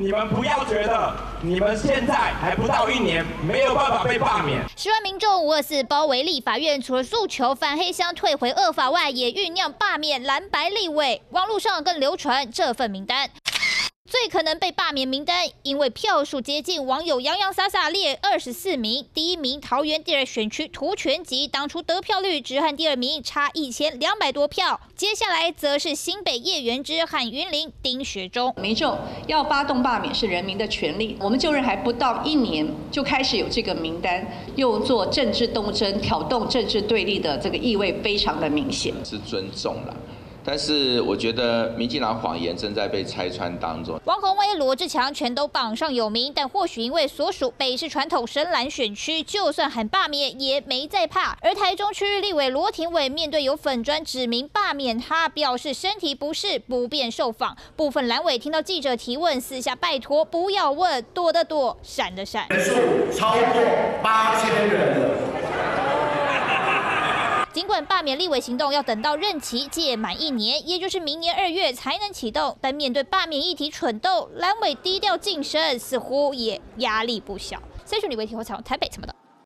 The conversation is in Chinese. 你们不要觉得你们现在还不到一年，没有办法被罢免。10万民众524包围立法院，除了诉求反黑箱退回恶法外，也酝酿罢免蓝白立委。网路上更流传这份名单。 最可能被罢免名单，因为票数接近，网友洋洋洒洒列24名。第一名桃园第二选区涂全集，当初得票率只和第二名差1200多票。接下来则是新北叶元之和云林丁学忠。民众要发动罢免是人民的权利，我们就任还不到一年，就开始有这个名单，又做政治斗争、挑动政治对立的这个意味非常的明显，是尊重了。 但是我觉得民进党谎言正在被拆穿当中。王宏威、罗志强全都榜上有名，但或许因为所属北市传统深蓝选区，就算喊罢免也没在怕。而台中区域立委罗廷伟面对有粉专指名罢免他，表示身体不适不便受访。部分蓝委听到记者提问，私下拜托不要问，躲的躲，闪的闪。人数超过8000人了。 尽管罢免立委行动要等到任期届满一年，也就是明年2月才能启动，但面对罢免议题蠢动，蓝委低调晋升，似乎也压力不小。三十李维提火场台北怎么的？